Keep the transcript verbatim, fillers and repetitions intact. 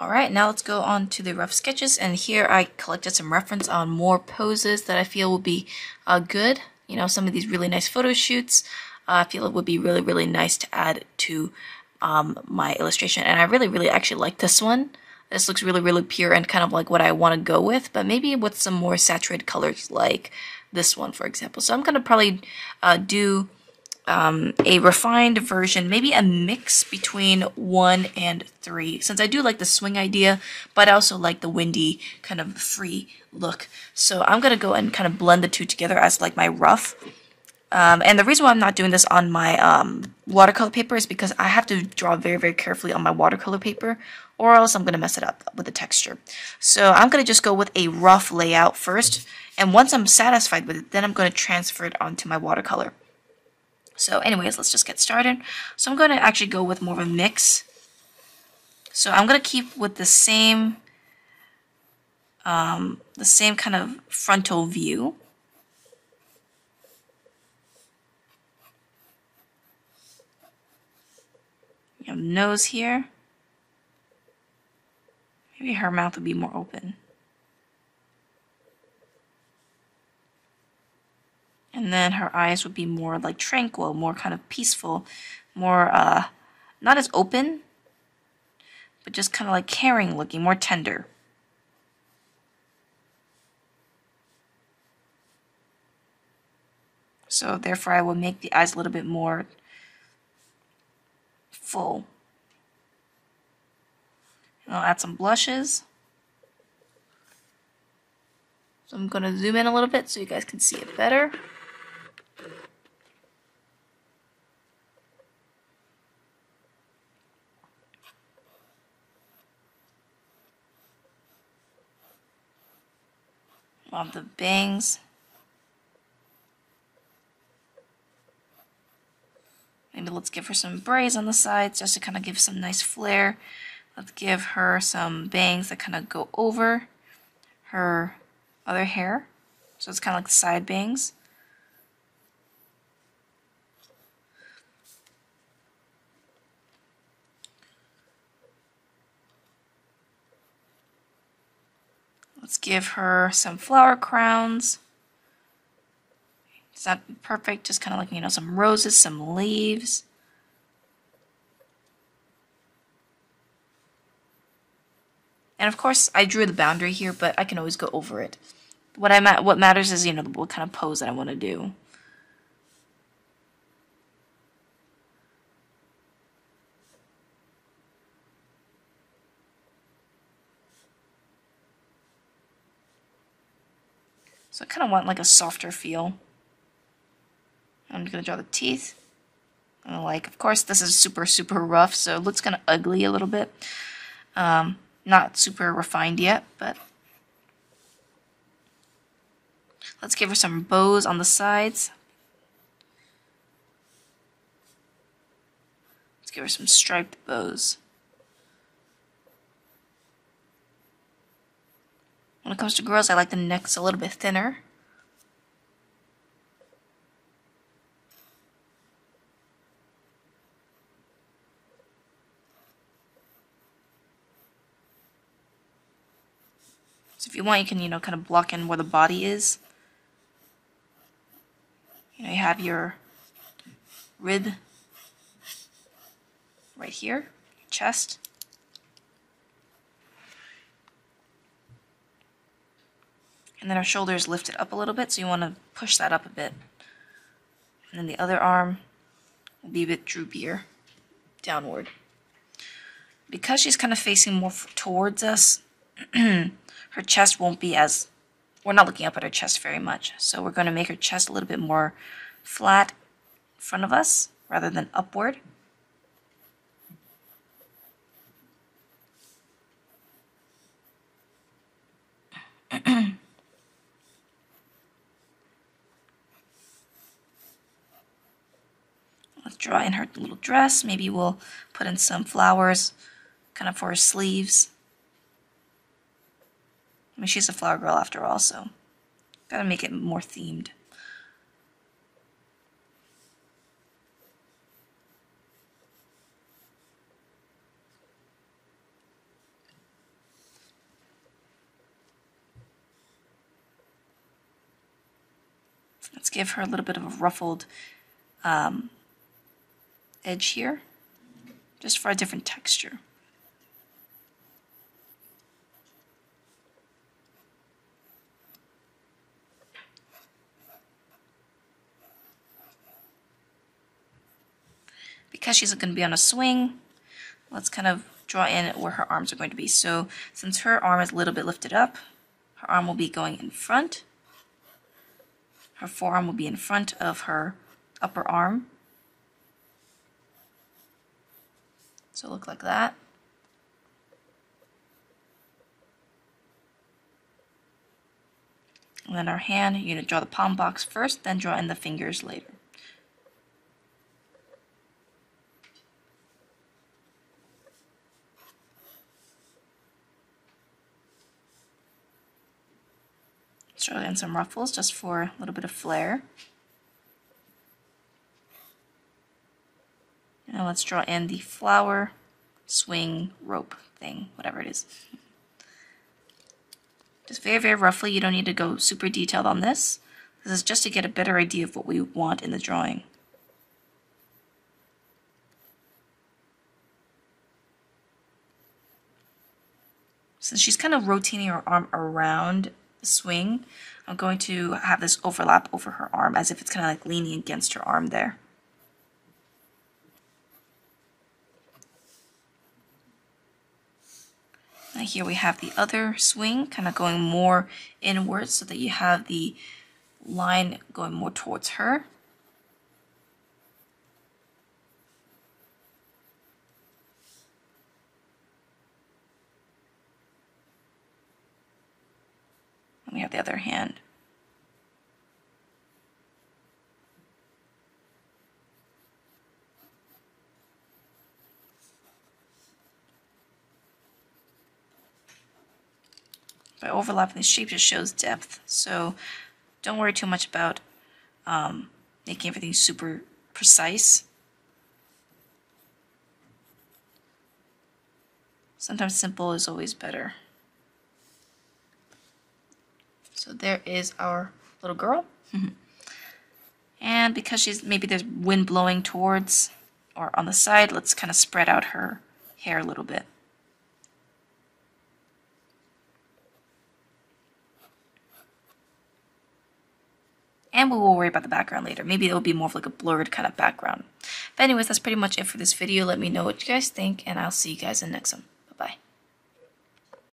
Alright, now let's go on to the rough sketches, and here I collected some reference on more poses that I feel will be uh, good. You know, some of these really nice photo shoots, uh, I feel it would be really, really nice to add to um, my illustration. And I really, really actually like this one. This looks really, really pure and kind of like what I want to go with, but maybe with some more saturated colors like this one, for example. So I'm going to probably uh, do Um, a refined version, maybe a mix between one and three, since I do like the swing idea, but I also like the windy kind of free look. So I'm gonna go and kind of blend the two together as like my rough. Um, and the reason why I'm not doing this on my um, watercolor paper is because I have to draw very, very carefully on my watercolor paper, or else I'm gonna mess it up with the texture. So I'm gonna just go with a rough layout first, and once I'm satisfied with it, then I'm gonna transfer it onto my watercolor. So anyways, let's just get started. So I'm going to actually go with more of a mix. So I'm going to keep with the same, um, the same kind of frontal view. We have nose here. Maybe her mouth would be more open. And then her eyes would be more like tranquil, more kind of peaceful, more uh, not as open, but just kind of like caring looking, more tender. So therefore I will make the eyes a little bit more full. And I'll add some blushes. So I'm going to zoom in a little bit so you guys can see it better. Love the bangs. Maybe let's give her some braids on the sides just to kind of give some nice flair. Let's give her some bangs that kind of go over her other hair. So it's kind of like the side bangs. Let's give her some flower crowns. It's not perfect, just kind of like, you know, some roses, some leaves. And of course, I drew the boundary here, but I can always go over it. What I ma- what matters is, you know, what kind of pose that I want to do. So I kind of want like a softer feel. I'm going to draw the teeth. And like, of course, this is super, super rough, so it looks kind of ugly a little bit. Um, not super refined yet, but let's give her some bows on the sides. Let's give her some striped bows. When it comes to girls, I like the necks a little bit thinner. So if you want, you can, you know, kind of block in where the body is. You know, you have your rib right here, your chest. And then our shoulders lifted up a little bit, so you want to push that up a bit. And then the other arm will be a bit droopier, downward. Because she's kind of facing more f towards us, her chest won't be as, we're not looking up at her chest very much. So we're going to make her chest a little bit more flat in front of us, rather than upward. Let's draw in her little dress. Maybe we'll put in some flowers kind of for her sleeves. I mean, she's a flower girl after all, so gotta make it more themed. Let's give her a little bit of a ruffled um, edge here, just for a different texture. Because she's going to be on a swing, let's kind of draw in where her arms are going to be. So since her arm is a little bit lifted up, her arm will be going in front. Her forearm will be in front of her upper arm. So look like that. And then our hand, you're going to draw the palm box first, then draw in the fingers later. Draw in some ruffles just for a little bit of flair. Now let's draw in the flower, swing, rope thing, whatever it is. Just very, very roughly. You don't need to go super detailed on this. This is just to get a better idea of what we want in the drawing. Since she's kind of rotating her arm around swing, I'm going to have this overlap over her arm as if it's kind of like leaning against her arm there. Now here we have the other swing kind of going more inwards so that you have the line going more towards her. We have the other hand. By overlapping the shape, it shows depth. So don't worry too much about um, making everything super precise. Sometimes simple is always better. So there is our little girl. Mm-hmm. And because she's maybe there's wind blowing towards or on the side, let's kind of spread out her hair a little bit. And we will worry about the background later. Maybe it will be more of like a blurred kind of background. But anyways, that's pretty much it for this video. Let me know what you guys think, and I'll see you guys in the next one.